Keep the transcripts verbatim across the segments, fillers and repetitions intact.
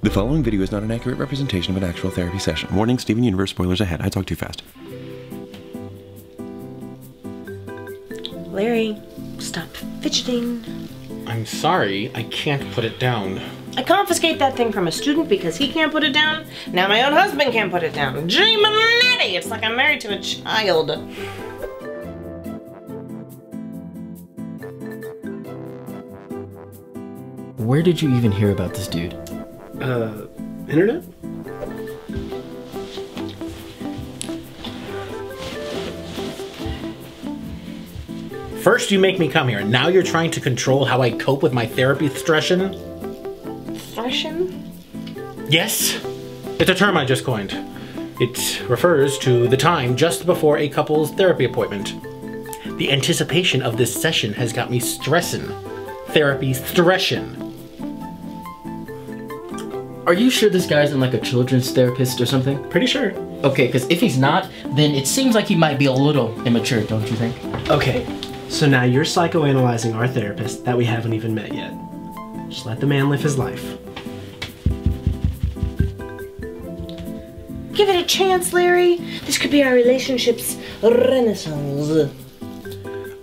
The following video is not an accurate representation of an actual therapy session. Warning, Steven Universe spoilers ahead. I talk too fast. Larry, stop fidgeting. I'm sorry, I can't put it down. I confiscate that thing from a student because he can't put it down. Now my own husband can't put it down. Gee, Manetti, it's like I'm married to a child. Where did you even hear about this dude? Uh, internet? First you make me come here, and now you're trying to control how I cope with my therapy session? Session? Yes. It's a term I just coined. It refers to the time just before a couple's therapy appointment. The anticipation of this session has got me stressin'. Therapy stressin'. Are you sure this guy's in like a children's therapist or something? Pretty sure. Okay, because if he's not, then it seems like he might be a little immature, don't you think? Okay, so now you're psychoanalyzing our therapist that we haven't even met yet. Just let the man live his life. Give it a chance, Larry. This could be our relationship's renaissance.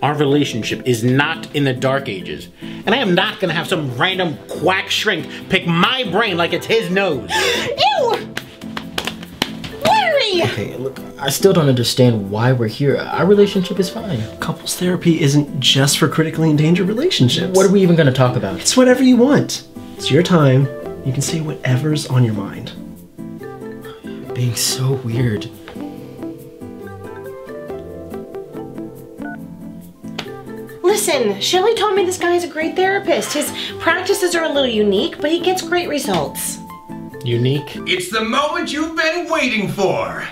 Our relationship is not in the dark ages. And I am not gonna have some random quack shrink pick my brain like it's his nose. Ew! Larry! Okay, look, I still don't understand why we're here. Our relationship is fine. Couples therapy isn't just for critically endangered relationships. What are we even gonna talk about? It's whatever you want. It's your time. You can say whatever's on your mind. Being so weird. Listen, Shelly told me this guy is a great therapist. His practices are a little unique, but he gets great results. Unique? It's the moment you've been waiting for.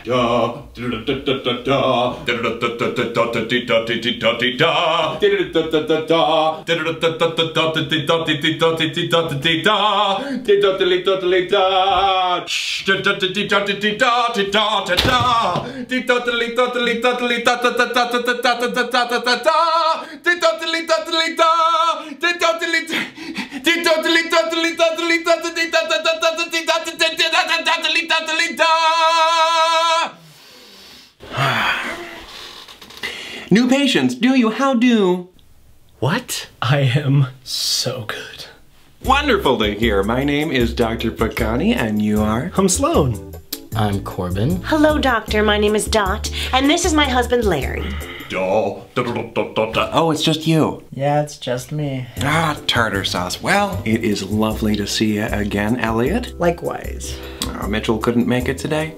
New patients, do you? How do? What? I am so good. Wonderful to hear. My name is Doctor Picani, and you are? I'm Sloane. I'm Corbin. Hello, Doctor. My name is Dot, and this is my husband, Larry. Oh, it's just you. Yeah, it's just me. Ah, tartar sauce. Well, it is lovely to see you again, Elliot. Likewise. Uh, Mitchell couldn't make it today.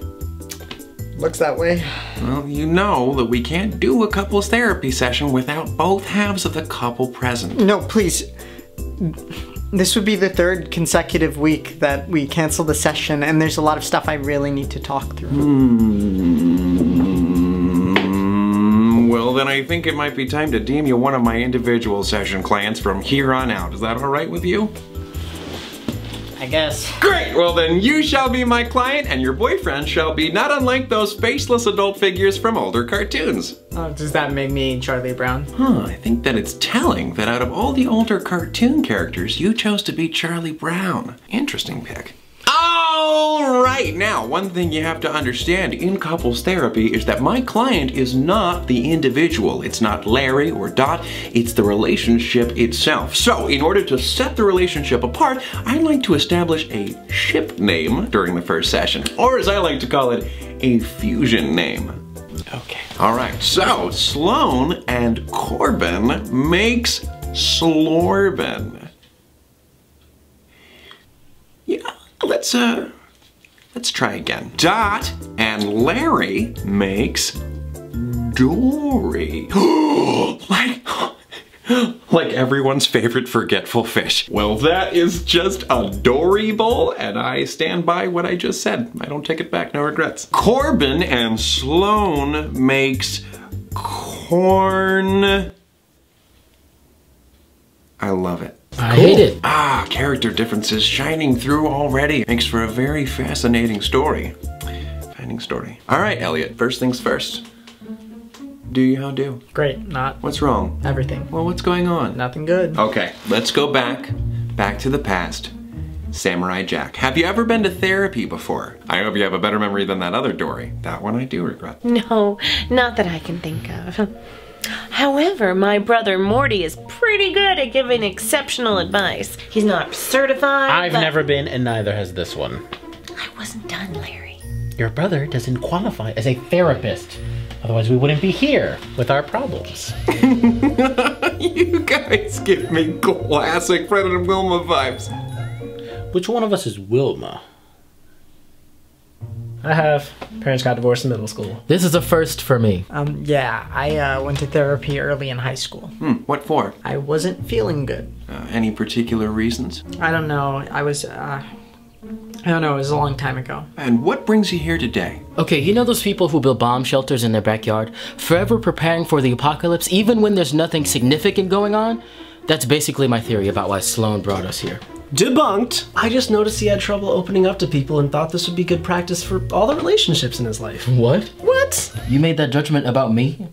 Looks that way. Well, you know that we can't do a couples therapy session without both halves of the couple present. No, please. This would be the third consecutive week that we cancel the session, and there's a lot of stuff I really need to talk through. Mm-hmm. Well, then I think it might be time to deem you one of my individual session clients from here on out. Is that all right with you? I guess. Great! Well then, you shall be my client, and your boyfriend shall be not unlike those faceless adult figures from older cartoons. Oh, does that make me Charlie Brown? Huh, I think that it's telling that out of all the older cartoon characters, you chose to be Charlie Brown. Interesting pick. All right, now, one thing you have to understand in couples therapy is that my client is not the individual. It's not Larry or Dot, it's the relationship itself. So, in order to set the relationship apart, I'd like to establish a ship name during the first session, or as I like to call it, a fusion name. Okay. All right, so Sloane and Corbin makes Slorbin. Let's, uh, let's try again. Dot and Larry makes Dory. like, like everyone's favorite forgetful fish. Well, that is just adorable, and I stand by what I just said. I don't take it back, no regrets. Corbin and Sloane makes corn. I love it. I cool. hate it. Ah, character differences shining through already. Makes for a very fascinating story. Fascinating story. All right, Elliot, first things first. Do you how do? Great, not. What's wrong? Everything. Well, what's going on? Nothing good. Okay, let's go back, back to the past, Samurai Jack. Have you ever been to therapy before? I hope you have a better memory than that other Dory. That one I do regret. No, not that I can think of. However, my brother Morty is pretty good at giving exceptional advice. He's not certified, I've but... never been, and neither has this one. I wasn't done, Larry. Your brother doesn't qualify as a therapist. Otherwise, we wouldn't be here with our problems. You guys give me classic Fred and Wilma vibes. Which one of us is Wilma? I have. Parents got divorced in middle school. This is a first for me. Um, yeah, I uh, went to therapy early in high school. Hmm, what for? I wasn't feeling good. Uh, any particular reasons? I don't know. I was, uh... I don't know, it was a long time ago. And what brings you here today? Okay, you know those people who build bomb shelters in their backyard, forever preparing for the apocalypse even when there's nothing significant going on? That's basically my theory about why Sloane brought us here. Debunked! I just noticed he had trouble opening up to people and thought this would be good practice for all the relationships in his life. What? What? You made that judgment about me?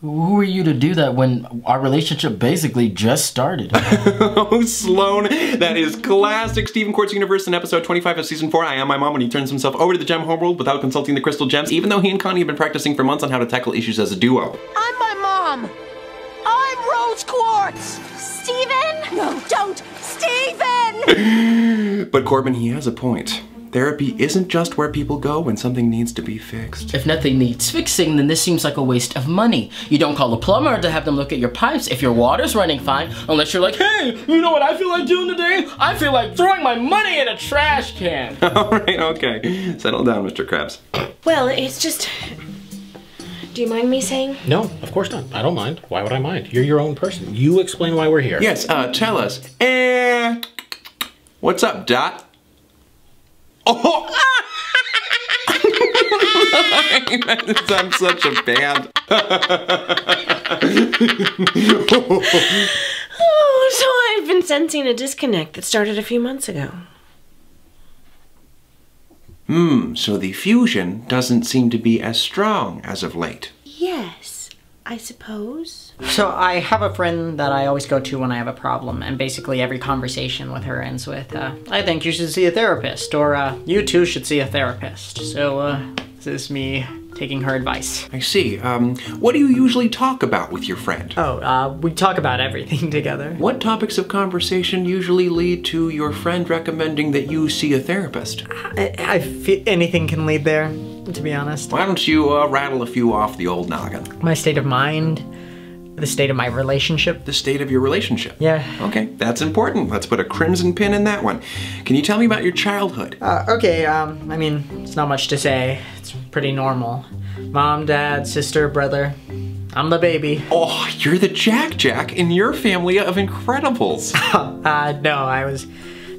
Who are you to do that when our relationship basically just started? Oh, Sloane, that is classic Steven Quartz Universe in episode twenty-five of season four, I Am My Mom, when he turns himself over to the gem homeworld without consulting the crystal gems, even though he and Connie have been practicing for months on how to tackle issues as a duo. I'm my mom. I'm Rose Quartz. Steven? No, don't. Steven! But Corbin, he has a point. Therapy isn't just where people go when something needs to be fixed. If nothing needs fixing, then this seems like a waste of money. You don't call a plumber to have them look at your pipes if your water's running fine, unless you're like, hey, you know what I feel like doing today? I feel like throwing my money in a trash can. All right, okay. Settle down, Mister Krabs. Well, it's just... Do you mind me saying? No, of course not. I don't mind. Why would I mind? You're your own person. You explain why we're here. Yes, uh, tell us. Eh... What's up, Dot? Oh! I'm such a band. Oh, so I've been sensing a disconnect that started a few months ago. Hmm, so the fusion doesn't seem to be as strong as of late. Yes, I suppose. So I have a friend that I always go to when I have a problem, and basically every conversation with her ends with, uh, I think you should see a therapist, or uh, you two should see a therapist. So uh, this is me taking her advice. I see. Um, what do you usually talk about with your friend? Oh, uh, we talk about everything together. What topics of conversation usually lead to your friend recommending that you see a therapist? I, I feel anything can lead there, to be honest. Why don't you uh, rattle a few off the old noggin? My state of mind. The state of my relationship. The state of your relationship. Yeah. Okay, that's important. Let's put a crimson pin in that one. Can you tell me about your childhood? Uh, okay, um, I mean, it's not much to say. It's pretty normal. Mom, dad, sister, brother. I'm the baby. Oh, you're the Jack-Jack in your family of Incredibles. uh, no, I was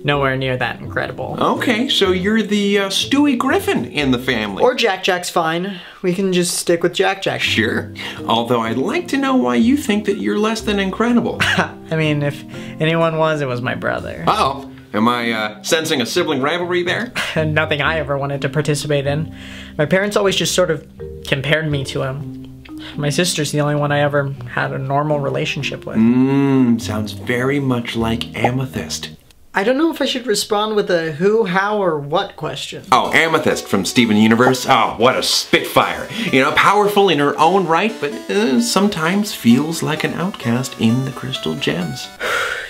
nowhere near that incredible. Okay, so you're the uh, Stewie Griffin in the family. Or Jack-Jack's fine. We can just stick with Jack-Jack. Sure. Although I'd like to know why you think that you're less than incredible. I mean, if anyone was, it was my brother. Uh-oh. Am I uh, sensing a sibling rivalry there? Nothing I ever wanted to participate in. My parents always just sort of compared me to him. My sister's the only one I ever had a normal relationship with. Mmm, sounds very much like Amethyst. I don't know if I should respond with a who, how, or what question. Oh, Amethyst from Steven Universe. Oh, what a spitfire. You know, powerful in her own right, but uh, sometimes feels like an outcast in the crystal gems.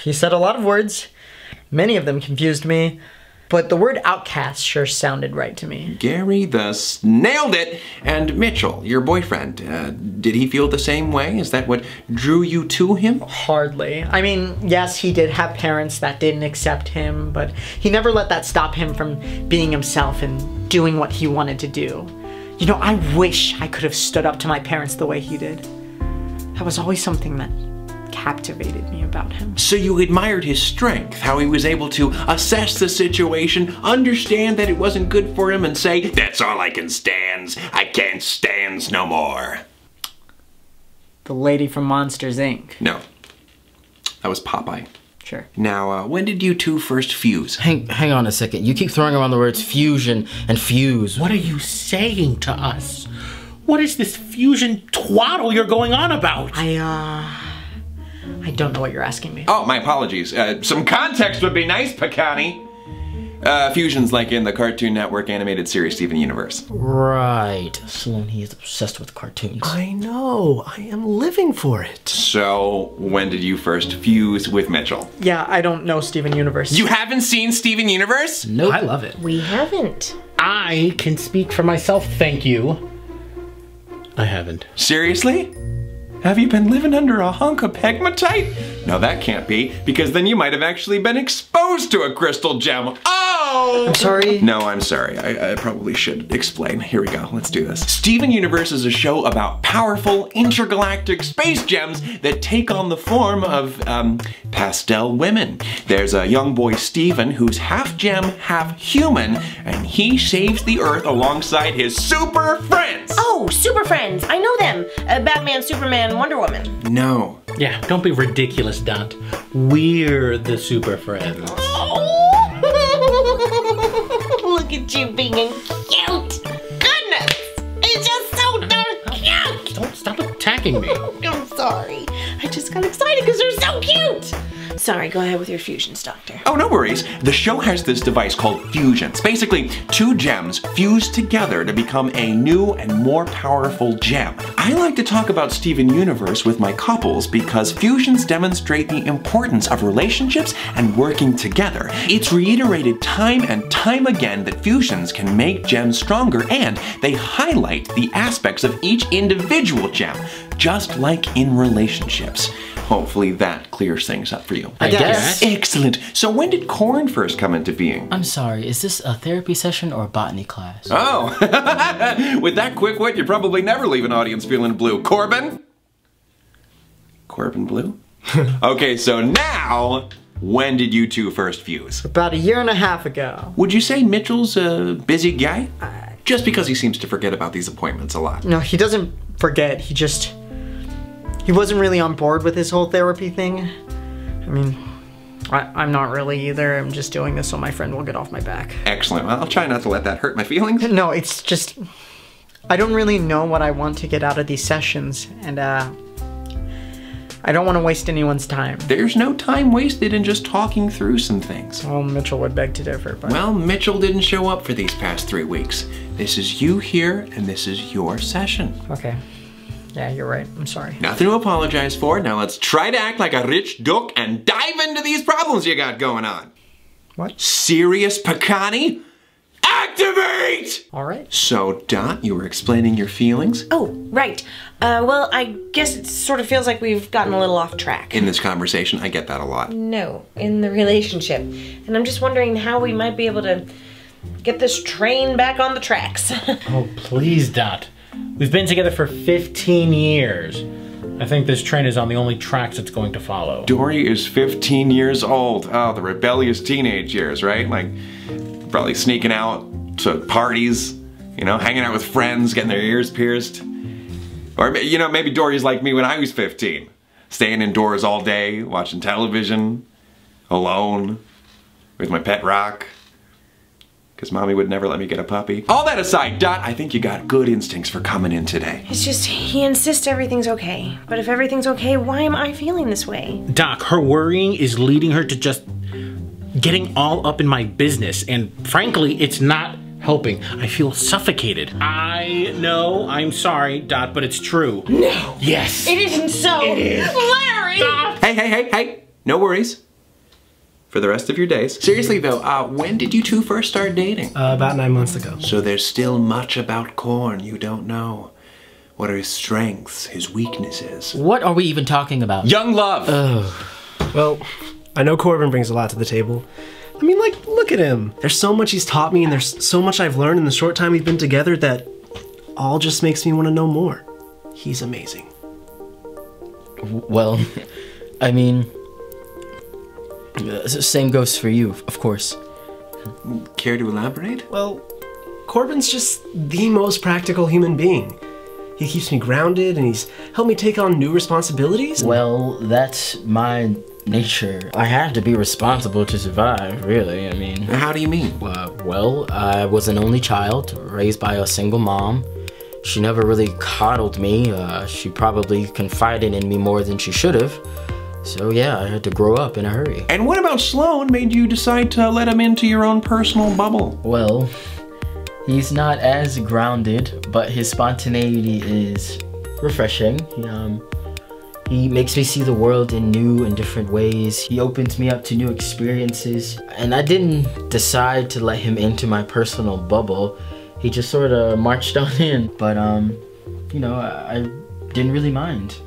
You said a lot of words. Many of them confused me, but the word outcast sure sounded right to me. Gary thus nailed it! And Mitchell, your boyfriend, uh, did he feel the same way? Is that what drew you to him? Hardly. I mean, yes, he did have parents that didn't accept him, but he never let that stop him from being himself and doing what he wanted to do. You know, I wish I could have stood up to my parents the way he did. That was always something that captivated me about him. So you admired his strength, how he was able to assess the situation, understand that it wasn't good for him, and say, that's all I can stands. I can't stands no more. The lady from Monsters, Incorporated. No. That was Popeye. Sure. Now, uh, when did you two first fuse? Hang, hang on a second. You keep throwing around the words fusion and fuse. What are you saying to us? What is this fusion twaddle you're going on about? I, uh... I don't know what you're asking me. Oh, my apologies. Uh, some context would be nice, Picani. Uh, fusions like in the Cartoon Network animated series Steven Universe. Right. Sloane, he is obsessed with cartoons. I know. I am living for it. So, when did you first fuse with Mitchell? Yeah, I don't know Steven Universe. You haven't seen Steven Universe? Nope. I love it. We haven't. I can speak for myself, thank you. I haven't. Seriously? Have you been living under a hunk of pegmatite? No, that can't be, because then you might have actually been exposed to a crystal gem. Oh! I'm sorry. No, I'm sorry. I, I probably should explain. Here we go. Let's do this. Steven Universe is a show about powerful intergalactic space gems that take on the form of um, pastel women. There's a young boy, Steven, who's half gem, half human, and he saves the Earth alongside his super friends. Oh, super friends. I know them. Uh, Batman, Superman, Wonder Woman. No. Yeah, don't be ridiculous, Dot. We're the super friends. Look at you being cute. Goodness, it's just so darn cute. Don't stop attacking me. I'm sorry. I just got excited because they're so cute. Sorry, go ahead with your fusions, Doctor. Oh, no worries. The show has this device called fusions. Basically, two gems fuse together to become a new and more powerful gem. I like to talk about Steven Universe with my couples because fusions demonstrate the importance of relationships and working together. It's reiterated time and time again that fusions can make gems stronger, and they highlight the aspects of each individual gem, just like in relationships. Hopefully that clears things up for you. I guess. Excellent. So when did corn first come into being? I'm sorry, is this a therapy session or a botany class? Oh, with that quick wit, you probably never leave an audience feeling blue. Corbin? Corbin blue? Okay, so now, when did you two first fuse? About a year and a half ago. Would you say Mitchell's a busy guy? Uh, just because he seems to forget about these appointments a lot. No, he doesn't forget, he just... He wasn't really on board with his whole therapy thing. I mean, I, I'm not really either. I'm just doing this so my friend will get off my back. Excellent. Well, I'll try not to let that hurt my feelings. No, it's just, I don't really know what I want to get out of these sessions, and uh, I don't want to waste anyone's time. There's no time wasted in just talking through some things. Well, Mitchell would beg to differ, but... Well, Mitchell didn't show up for these past three weeks. This is you here, and this is your session. Okay. Yeah, you're right. I'm sorry. Nothing to apologize for. Now let's try to act like a rich duck and dive into these problems you got going on. What? Serious Picani? Activate! All right. So, Dot, you were explaining your feelings? Oh, right. Uh, well, I guess it sort of feels like we've gotten a little off track. In this conversation, I get that a lot. No, in the relationship. And I'm just wondering how we might be able to get this train back on the tracks. Oh, please, Dot. We've been together for fifteen years. I think this train is on the only tracks it's going to follow. Dory is fifteen years old. Oh, the rebellious teenage years, right? Like, probably sneaking out to parties, you know, hanging out with friends, getting their ears pierced. Or, you know, maybe Dory's like me when I was fifteen. Staying indoors all day, watching television, alone, with my pet rock. Because mommy would never let me get a puppy. All that aside, Dot, I think you got good instincts for coming in today. It's just, he insists everything's okay. But if everything's okay, why am I feeling this way? Doc, her worrying is leading her to just getting all up in my business. And frankly, it's not helping. I feel suffocated. I know, I'm sorry, Dot, but it's true. No. Yes. It isn't so. It is. Larry! Dot. Hey, hey, hey, hey. No worries. For the rest of your days. Seriously though, uh, when did you two first start dating? Uh, about nine months ago. So there's still much about Korn you don't know. What are his strengths, his weaknesses? What are we even talking about? Young love! Ugh. Well, I know Corbin brings a lot to the table. I mean, like, look at him. There's so much he's taught me and there's so much I've learned in the short time we've been together that all just makes me want to know more. He's amazing. Well, I mean... Uh, same goes for you, of course. Care to elaborate? Well, Corbin's just the most practical human being. He keeps me grounded and he's helped me take on new responsibilities. Well, that's my nature. I had to be responsible to survive, really, I mean. How do you mean? Uh, well, I was an only child, raised by a single mom. She never really coddled me. Uh, she probably confided in me more than she should have. So yeah, I had to grow up in a hurry. And what about Sloane made you decide to let him into your own personal bubble? Well, he's not as grounded, but his spontaneity is refreshing. Um, he makes me see the world in new and different ways. He opens me up to new experiences. And I didn't decide to let him into my personal bubble. He just sort of marched on in. But, um, you know, I, I didn't really mind.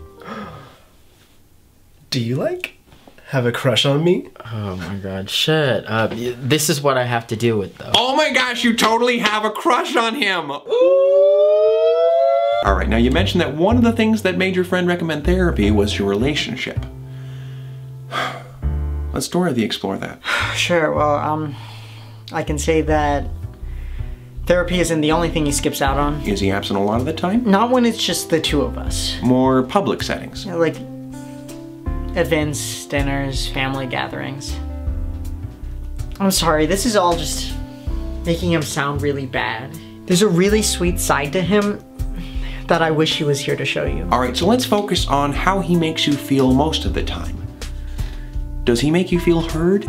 Do you, like, have a crush on me? Oh my god, shut up. This is what I have to deal with, though. Oh my gosh, you totally have a crush on him! Ooh. All right, now you mentioned that one of the things that made your friend recommend therapy was your relationship. Let's Dorothy explore that. Sure, well, um, I can say that therapy isn't the only thing he skips out on. Is he absent a lot of the time? Not when it's just the two of us. More public settings. Yeah, like events, dinners, family gatherings. I'm sorry, this is all just making him sound really bad. There's a really sweet side to him that I wish he was here to show you. All right, so let's focus on how he makes you feel most of the time. Does he make you feel heard?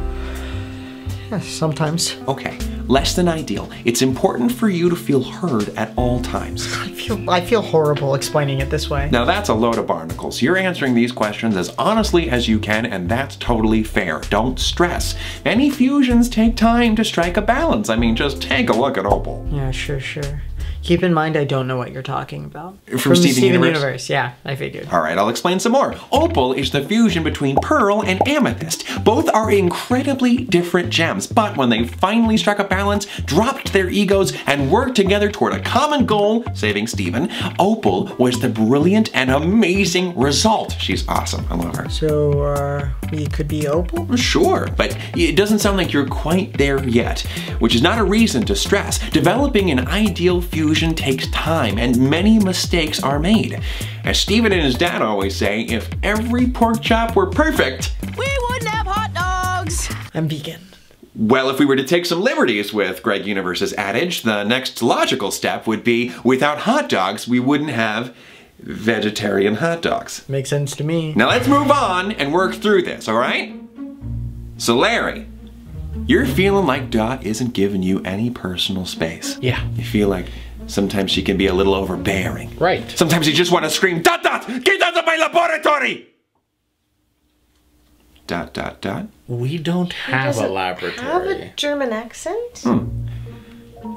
Sometimes. Okay, less than ideal. It's important for you to feel heard at all times. I feel, I feel horrible explaining it this way. Now that's a load of barnacles. You're answering these questions as honestly as you can, and that's totally fair. Don't stress. Many fusions take time to strike a balance. I mean, just take a look at Opal. Yeah, sure, sure. Keep in mind, I don't know what you're talking about. From, From Steven, Steven Universe? Universe, yeah, I figured. All right, I'll explain some more. Opal is the fusion between Pearl and Amethyst. Both are incredibly different gems, but when they finally struck a balance, dropped their egos, and worked together toward a common goal, saving Steven, Opal was the brilliant and amazing result. She's awesome, I love her. So, uh, we could be Opal? Sure, but it doesn't sound like you're quite there yet, which is not a reason to stress. Developing an ideal fusion takes time, and many mistakes are made. As Steven and his dad always say, if every pork chop were perfect, we wouldn't have hot dogs! I'm vegan. Well, if we were to take some liberties with Greg Universe's adage, the next logical step would be, without hot dogs, we wouldn't have vegetarian hot dogs. Makes sense to me. Now let's move on and work through this, alright? So Larry, you're feeling like Dot isn't giving you any personal space. Yeah. You feel like sometimes she can be a little overbearing. Right. Sometimes you just want to scream, Dot, Dot, get out of my laboratory! Dot, Dot, Dot. We don't have a laboratory. Have a German accent? Hmm.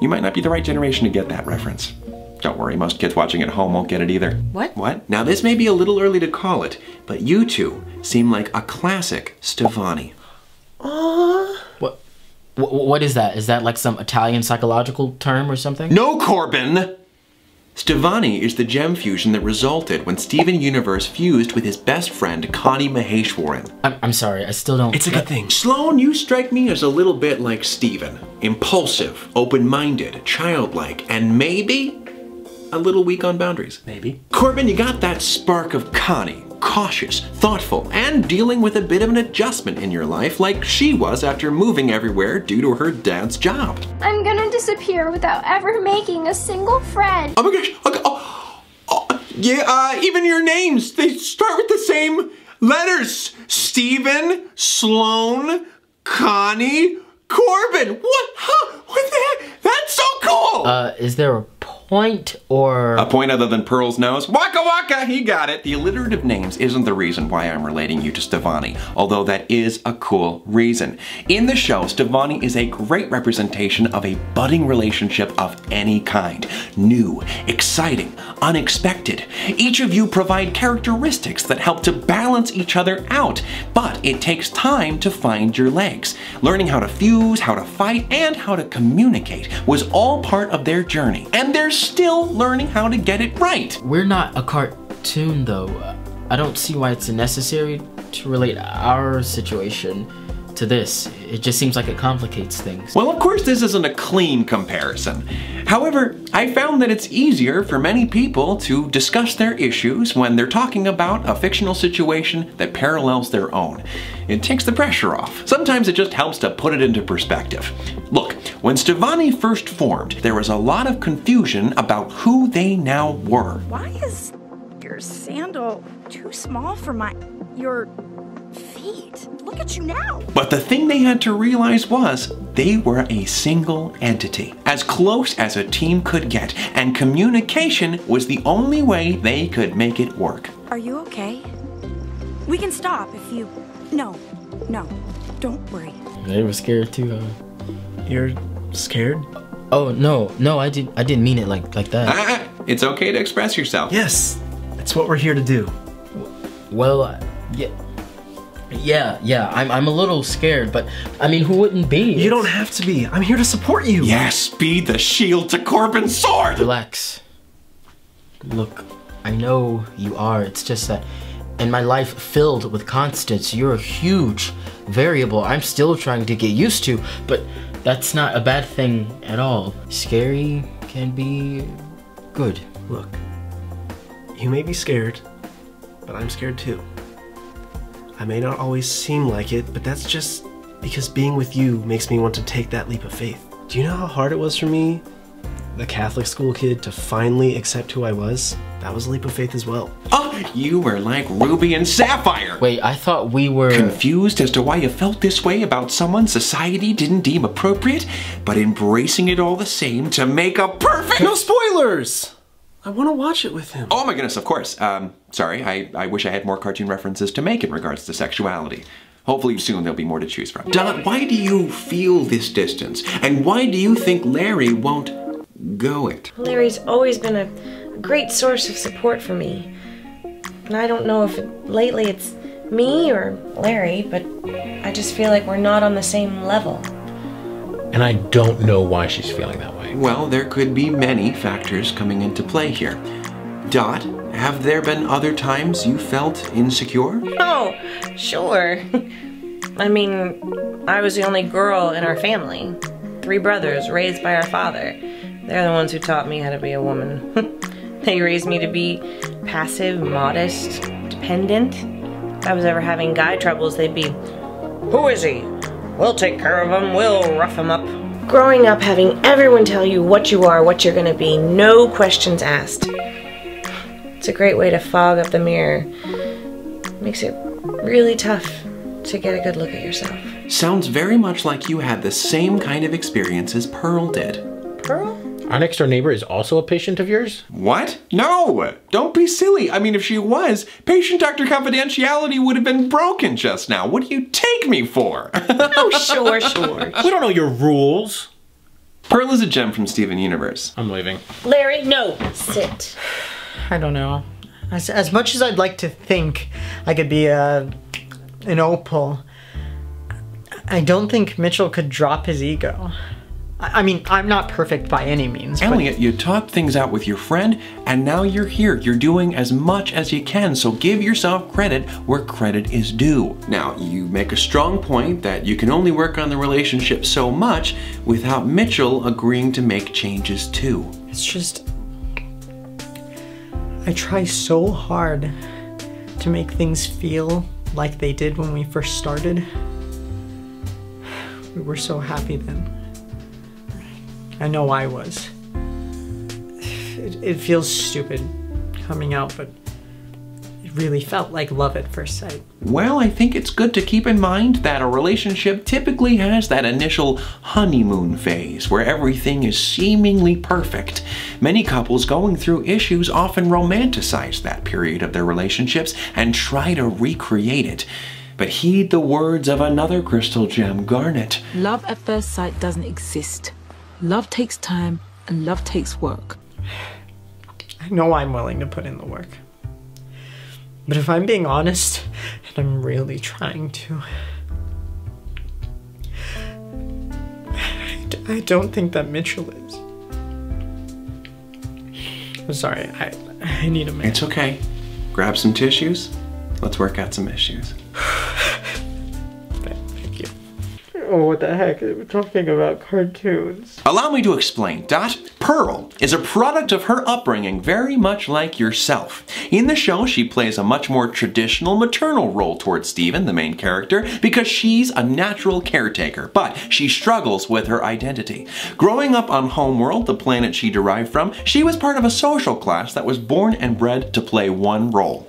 You might not be the right generation to get that reference. Don't worry, most kids watching at home won't get it either. What? What? Now this may be a little early to call it, but you two seem like a classic Stevonnie. Aww. What? What is that? Is that like some Italian psychological term or something? No, Corbin! Stevonnie is the gem fusion that resulted when Steven Universe fused with his best friend, Connie Maheshwaran. I'm, I'm sorry, I still don't... It's a good thing. Sloane, you strike me as a little bit like Steven. Impulsive, open-minded, childlike, and maybe a little weak on boundaries. Maybe. Corbin, you got that spark of Connie. Cautious, thoughtful, and dealing with a bit of an adjustment in your life like she was after moving everywhere due to her dad's job. I'm gonna disappear without ever making a single friend. Oh my gosh, okay, oh, oh, yeah, uh, even your names, they start with the same letters. Steven, Sloane, Connie, Corbin. What, huh, what the heck? That's so cool! Uh, is there a point or... A point other than Pearl's nose? Waka waka, he got it! The alliterative names isn't the reason why I'm relating you to Stevonnie, although that is a cool reason. In the show, Stevonnie is a great representation of a budding relationship of any kind. New, exciting, unexpected. Each of you provide characteristics that help to balance each other out, but it takes time to find your legs. Learning how to fuse, how to fight, and how to communicate was all part of their journey, and there's still learning how to get it right. We're not a cartoon though. I don't see why it's necessary to relate our situation to this. It just seems like it complicates things. Well, of course this isn't a clean comparison. However, I found that it's easier for many people to discuss their issues when they're talking about a fictional situation that parallels their own. It takes the pressure off. Sometimes it just helps to put it into perspective. Look, when Stevonnie first formed, there was a lot of confusion about who they now were. Why is your sandal too small for my... your... feet. Look at you now. But the thing they had to realize was they were a single entity, as close as a team could get, and communication was the only way they could make it work. Are you okay? We can stop if you... No, no, don't worry. They were scared too, huh? You're scared? Oh, no, no, I, did, I didn't mean it like, like that. Ah, it's okay to express yourself. Yes, that's what we're here to do. Well, yeah, yeah, yeah, I'm, I'm a little scared, but I mean, who wouldn't be? You it's... don't have to be. I'm here to support you. Yes, be the shield to Corbin's sword. Relax. Look, I know you are. It's just that in my life filled with constants, you're a huge variable I'm still trying to get used to, but that's not a bad thing at all. Scary can be good. Look, you may be scared, but I'm scared too. I may not always seem like it, but that's just because being with you makes me want to take that leap of faith. Do you know how hard it was for me, the Catholic school kid, to finally accept who I was? That was a leap of faith as well. Oh, you were like Ruby and Sapphire. Wait, I thought we were... Confused as to why you felt this way about someone society didn't deem appropriate, but embracing it all the same to make a perfect... No spoilers! I want to watch it with him. Oh my goodness, of course. Um, sorry, I, I wish I had more cartoon references to make in regards to sexuality. Hopefully soon there'll be more to choose from. Dot, why do you feel this distance? And why do you think Larry won't go it? Larry's always been a great source of support for me. And I don't know if it, lately it's me or Larry, but I just feel like we're not on the same level. And I don't know why she's feeling that way. Well, there could be many factors coming into play here. Dot, have there been other times you felt insecure? Oh, sure. I mean, I was the only girl in our family. Three brothers raised by our father. They're the ones who taught me how to be a woman. They raised me to be passive, modest, dependent. If I was ever having guy troubles, they'd be, "Who is he? We'll take care of him, we'll rough him up." Growing up having everyone tell you what you are, what you're gonna be, no questions asked. It's a great way to fog up the mirror. Makes it really tough to get a good look at yourself. Sounds very much like you had the same kind of experience as Pearl did. Pearl? Our next door neighbor is also a patient of yours? What? No! Don't be silly. I mean, if she was, patient doctor confidentiality would have been broken just now. What do you take me for? Oh, sure, sure. We don't know your rules. Pearl is a gem from Steven Universe. I'm leaving. Larry, no. Sit. I don't know. As, as much as I'd like to think I could be a, an opal, I don't think Mitchell could drop his ego. I mean, I'm not perfect by any means. Elliot, but... you talked things out with your friend, and now you're here. You're doing as much as you can, so give yourself credit where credit is due. Now, you make a strong point that you can only work on the relationship so much without Mitchell agreeing to make changes too. It's just... I try so hard to make things feel like they did when we first started. We were so happy then. I know I was. It, it feels stupid coming out, but it really felt like love at first sight. Well, I think it's good to keep in mind that a relationship typically has that initial honeymoon phase where everything is seemingly perfect. Many couples going through issues often romanticize that period of their relationships and try to recreate it. But heed the words of another crystal gem, Garnet. Love at first sight doesn't exist. Love takes time, and love takes work. I know I'm willing to put in the work. But if I'm being honest, and I'm really trying to, I, I don't think that Mitchell is. I'm sorry, I, I need a minute. It's okay. Grab some tissues. Let's work out some issues. Oh, what the heck, we're talking about cartoons. Allow me to explain, Dot. Pearl is a product of her upbringing very much like yourself. In the show, she plays a much more traditional maternal role towards Steven, the main character, because she's a natural caretaker, but she struggles with her identity. Growing up on Homeworld, the planet she derived from, she was part of a social class that was born and bred to play one role,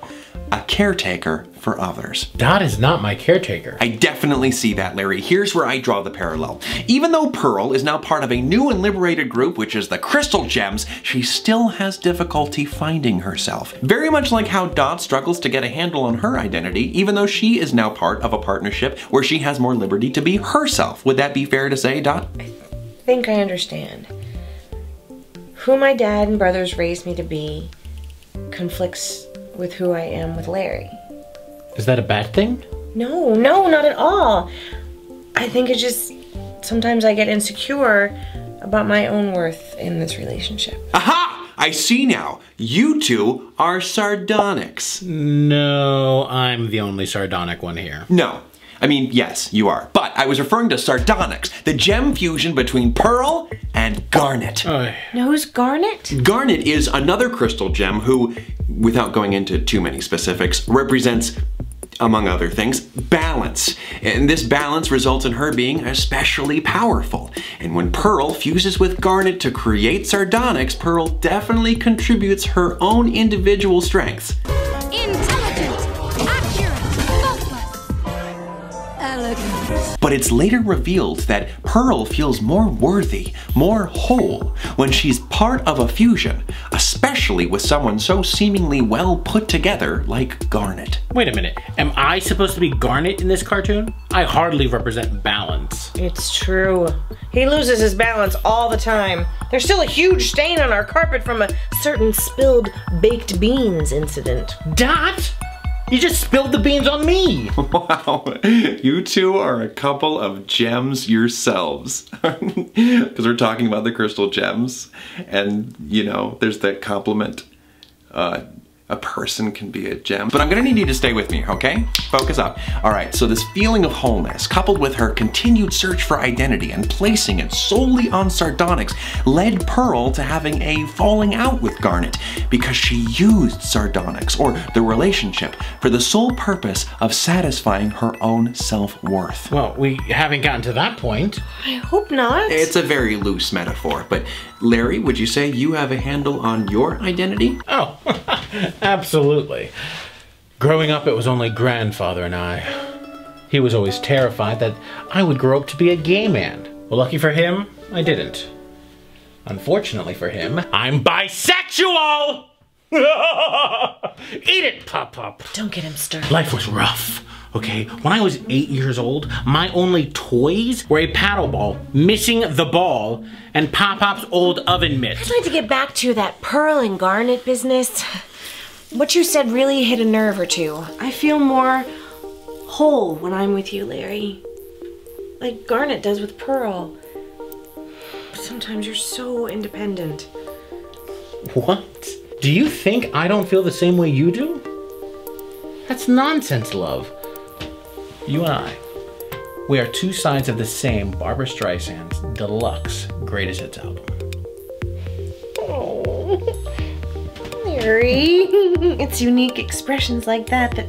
a caretaker for others. Dot is not my caretaker. I definitely see that, Larry. Here's where I draw the parallel. Even though Pearl is now part of a new and liberated group, which is the Crystal Gems, she still has difficulty finding herself. Very much like how Dot struggles to get a handle on her identity, even though she is now part of a partnership where she has more liberty to be herself. Would that be fair to say, Dot? I think I understand. Who my dad and brothers raised me to be conflicts with who I am with Larry. Is that a bad thing? No, no, not at all. I think it's just sometimes I get insecure about my own worth in this relationship. Aha! I see now. You two are Sardonyx. No, I'm the only sardonic one here. No. I mean, yes, you are. But I was referring to Sardonyx, the gem fusion between Pearl and Garnet. Uh, now who's Garnet? Garnet is another crystal gem who, without going into too many specifics, represents, among other things, balance. And this balance results in her being especially powerful. And when Pearl fuses with Garnet to create Sardonyx, Pearl definitely contributes her own individual strengths. But it's later revealed that Pearl feels more worthy, more whole, when she's part of a fusion, especially with someone so seemingly well put together like Garnet. Wait a minute, am I supposed to be Garnet in this cartoon? I hardly represent balance. It's true. He loses his balance all the time. There's still a huge stain on our carpet from a certain spilled baked beans incident. Dot? You just spilled the beans on me! Wow, you two are a couple of gems yourselves. Because we're talking about the crystal gems, and you know, there's that compliment. Uh, a person can be a gem. But I'm gonna need you to stay with me, okay? Focus up. All right, so this feeling of wholeness, coupled with her continued search for identity and placing it solely on Sardonyx, led Pearl to having a falling out with Garnet because she used Sardonyx, or the relationship, for the sole purpose of satisfying her own self-worth. Well, we haven't gotten to that point. I hope not. It's a very loose metaphor, but Larry, would you say you have a handle on your identity? Oh. Absolutely. Growing up, it was only grandfather and I. He was always terrified that I would grow up to be a gay man. Well, lucky for him, I didn't. Unfortunately for him, I'm bisexual! Eat it, Pop Pop. Don't get him started. Life was rough, okay? When I was eight years old, my only toys were a paddle ball, missing the ball, and Pop Pop's old oven mitt. I'd like to get back to that Pearl and Garnet business. What you said really hit a nerve or two. I feel more whole when I'm with you, Larry. Like Garnet does with Pearl. But sometimes you're so independent. What? Do you think I don't feel the same way you do? That's nonsense, love. You and I, we are two sides of the same Barbra Streisand's deluxe greatest hits album. Oh. It's unique expressions like that that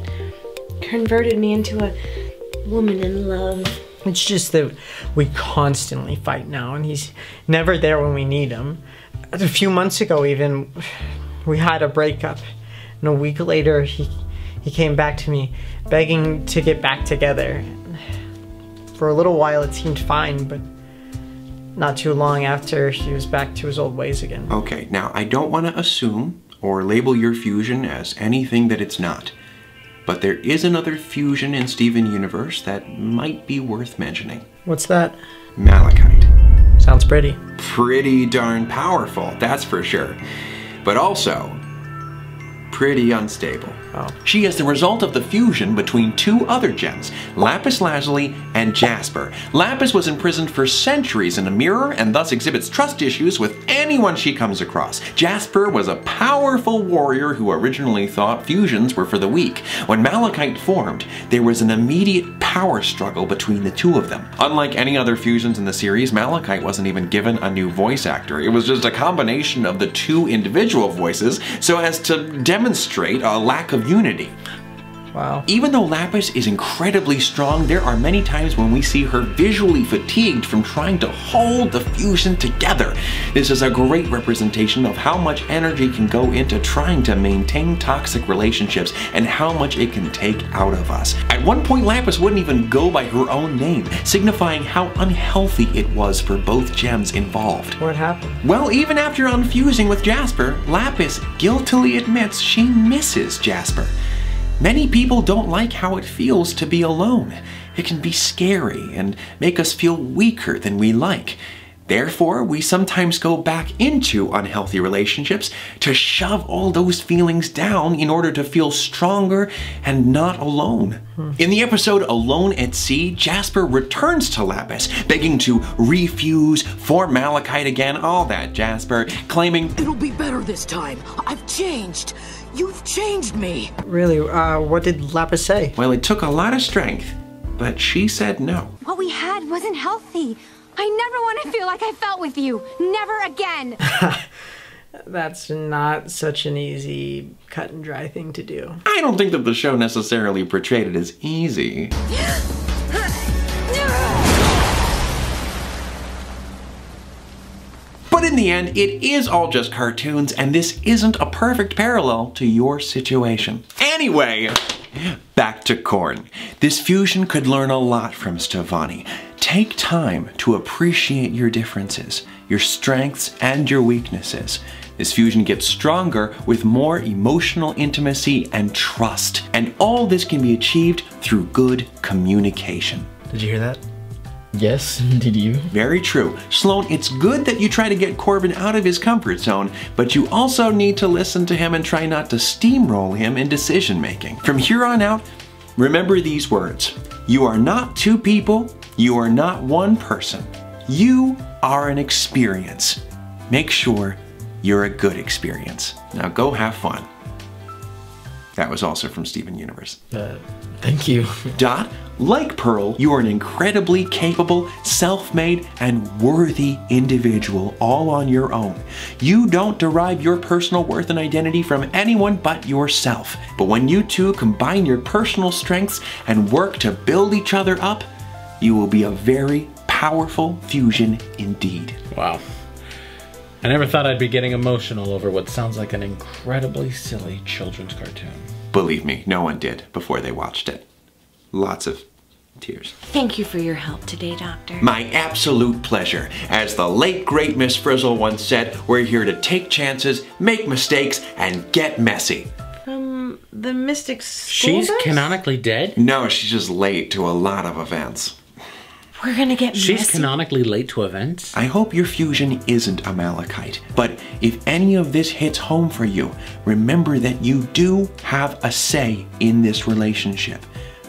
converted me into a woman in love. It's just that we constantly fight now, and he's never there when we need him. A few months ago even, we had a breakup, and a week later he, he came back to me, begging to get back together. For a little while it seemed fine, but not too long after he was back to his old ways again. Okay, now I don't want to assume or label your fusion as anything that it's not. But there is another fusion in Steven Universe that might be worth mentioning. What's that? Malachite. Sounds pretty. Pretty darn powerful, that's for sure. But also, pretty unstable. Oh. She is the result of the fusion between two other gems, Lapis Lazuli and Jasper. Lapis was imprisoned for centuries in a mirror and thus exhibits trust issues with anyone she comes across. Jasper was a powerful warrior who originally thought fusions were for the weak. When Malachite formed, there was an immediate power struggle between the two of them. Unlike any other fusions in the series, Malachite wasn't even given a new voice actor. It was just a combination of the two individual voices so as to demonstrate a lack of unity. Wow. Even though Lapis is incredibly strong, there are many times when we see her visually fatigued from trying to hold the fusion together. This is a great representation of how much energy can go into trying to maintain toxic relationships and how much it can take out of us. At one point, Lapis wouldn't even go by her own name, signifying how unhealthy it was for both gems involved. What happened? Well, even after unfusing with Jasper, Lapis guiltily admits she misses Jasper. Many people don't like how it feels to be alone. It can be scary and make us feel weaker than we like. Therefore, we sometimes go back into unhealthy relationships to shove all those feelings down in order to feel stronger and not alone. Hmm. In the episode Alone at Sea, Jasper returns to Lapis, begging to refuse, form Malachite again, all that, Jasper, claiming, "It'll be better this time. I've changed. You've changed me." Really? Uh, what did Lapis say? Well, it took a lot of strength, but she said no. "What we had wasn't healthy. I never want to feel like I felt with you. Never again." That's not such an easy cut and dry thing to do. I don't think that the show necessarily portrayed it as easy. But in the end, it is all just cartoons, and this isn't a perfect parallel to your situation. Anyway, back to Korn. This fusion could learn a lot from Stevonnie. Take time to appreciate your differences, your strengths, and your weaknesses. This fusion gets stronger with more emotional intimacy and trust. And all this can be achieved through good communication. Did you hear that? Yes, did you? Very true. Sloane, it's good that you try to get Corbin out of his comfort zone, but you also need to listen to him and try not to steamroll him in decision making. From here on out, remember these words. You are not two people. You are not one person. You are an experience. Make sure you're a good experience. Now go have fun. That was also from Steven Universe. Uh, thank you. Dot, like Pearl, you are an incredibly capable, self-made, and worthy individual all on your own. You don't derive your personal worth and identity from anyone but yourself. But when you two combine your personal strengths and work to build each other up, you will be a very powerful fusion indeed. Wow. I never thought I'd be getting emotional over what sounds like an incredibly silly children's cartoon. Believe me, no one did before they watched it. Lots of tears. Thank you for your help today, Doctor. My absolute pleasure. As the late, great Miss Frizzle once said, we're here to take chances, make mistakes, and get messy. Um, the Mystic School She's bus? Canonically dead? No, she's just late to a lot of events. We're gonna get messy. She's canonically late to events? I hope your fusion isn't a Malachite, but if any of this hits home for you, remember that you do have a say in this relationship.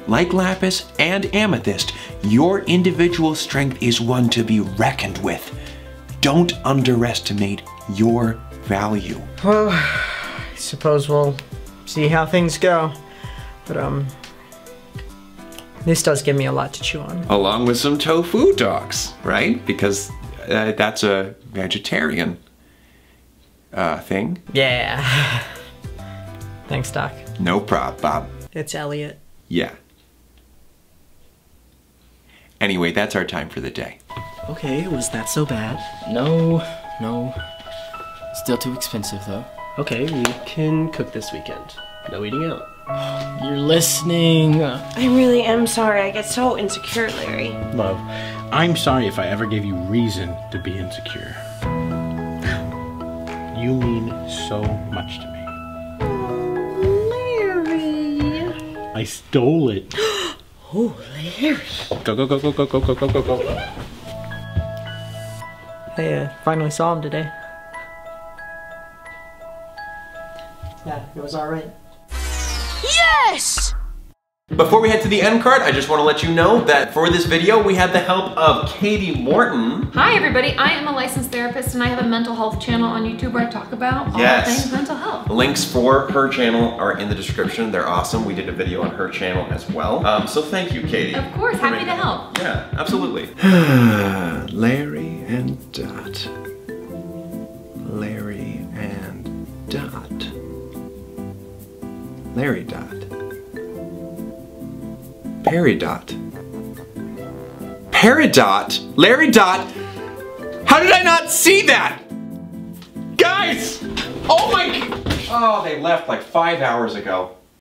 Like Lapis and Amethyst, your individual strength is one to be reckoned with. Don't underestimate your value. Well, I suppose we'll see how things go, but um... this does give me a lot to chew on. Along with some tofu talks, right? Because uh, that's a vegetarian uh, thing. Yeah. Thanks, Doc. No prob, Bob. It's Elliot. Yeah. Anyway, that's our time for the day. Okay, was that so bad? No, no. Still too expensive, though. Okay, we can cook this weekend. No eating out. You're listening. I really am sorry. I get so insecure, Larry. Love, I'm sorry if I ever gave you reason to be insecure. You mean so much to me. Oh, Larry. I stole it. Oh, Larry. Go, go, go, go, go, go, go, go, go, go. I uh, finally saw him today. Yeah, it was alright. Yes! Before we head to the end card, I just want to let you know that for this video, we had the help of Kati Morton. Hi everybody, I am a licensed therapist and I have a mental health channel on YouTube where I talk about all yes. things mental health. Links for her channel are in the description. They're awesome. We did a video on her channel as well. Um, so thank you, Kati. Of course, happy to help. Yeah, absolutely. Larry and Dot. Larry and Dot. Larry Dot. Peridot. Peridot? Larry Dot? How did I not see that? Guys! Oh my... Oh, they left like five hours ago.